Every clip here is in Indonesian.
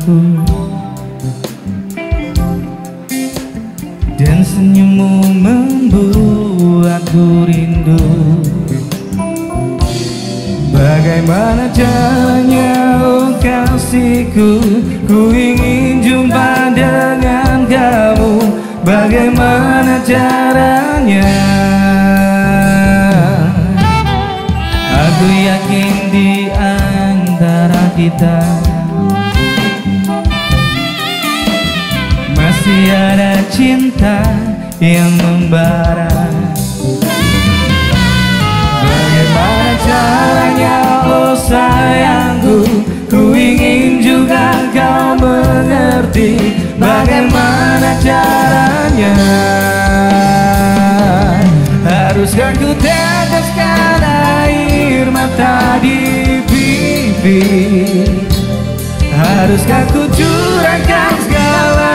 aku dan senyummu membuatku rindu. Bagaimana caranya oh kasihku, ku ingin jumpa dengan kamu. Bagaimana caranya? Aku yakin di antara kita masih ada cinta yang membara. Bagaimana caranya oh sayangku, ku ingin juga kau mengerti. Bagaimana caranya? Haruskah ku teteskan air mata di pipi? Haruskah ku curahkan segala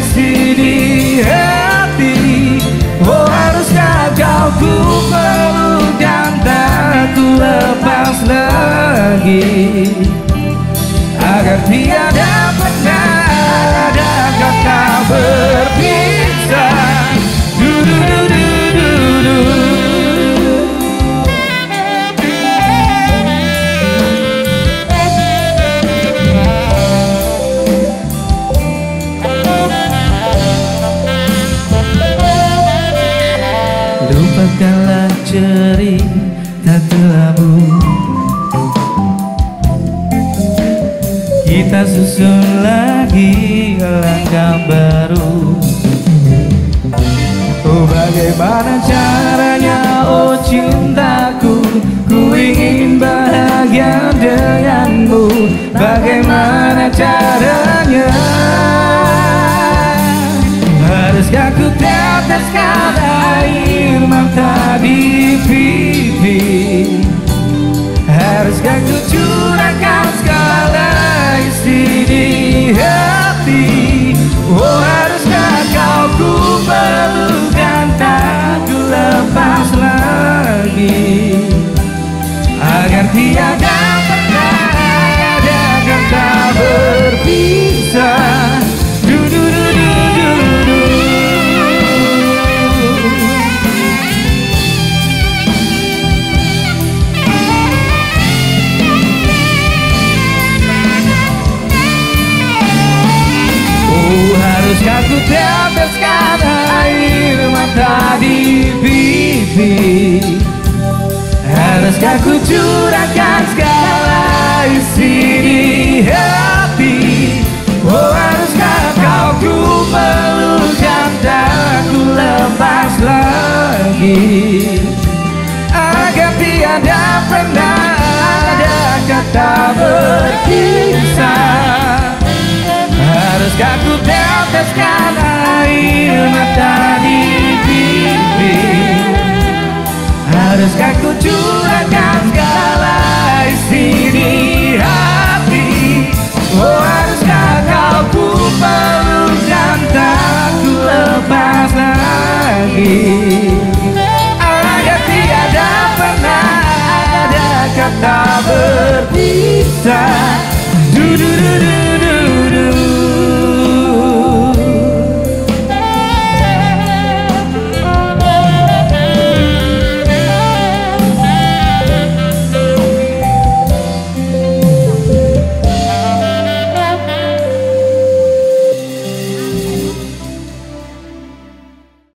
isi di hati? Oh, haruskah kau ku peluk dan tak ku lepas lagi, agar tiada pernah ada kata berpisah. Lupakanlah cerita kelabu, kita susun lagi langkah baru. Oh, bagaimana caranya oh cintaku, ku ingin bahagia denganmu. Bagaimana caranya? Haruskah ku teteskan air mata di pipi? Haruskah ku curahkan segala isi di hati? Oh, haruskah kau ku peluk dan tak ku lepas lagi, agar tiada pernah ada kata berpisah. Haruskah ku teteskan air mata di pipi? Haruskah ku curahkan segala isi di hati? Oh, haruskah kau ku peluk dan tak ku lepas lagi, agar tiada pernah ada kata berpisah. Haruskah ku teteskan air mata di pipi? Haruskah ku curahkan segala isi di hati? Oh, haruskah kau ku peluk dan tak ku lepas lagi,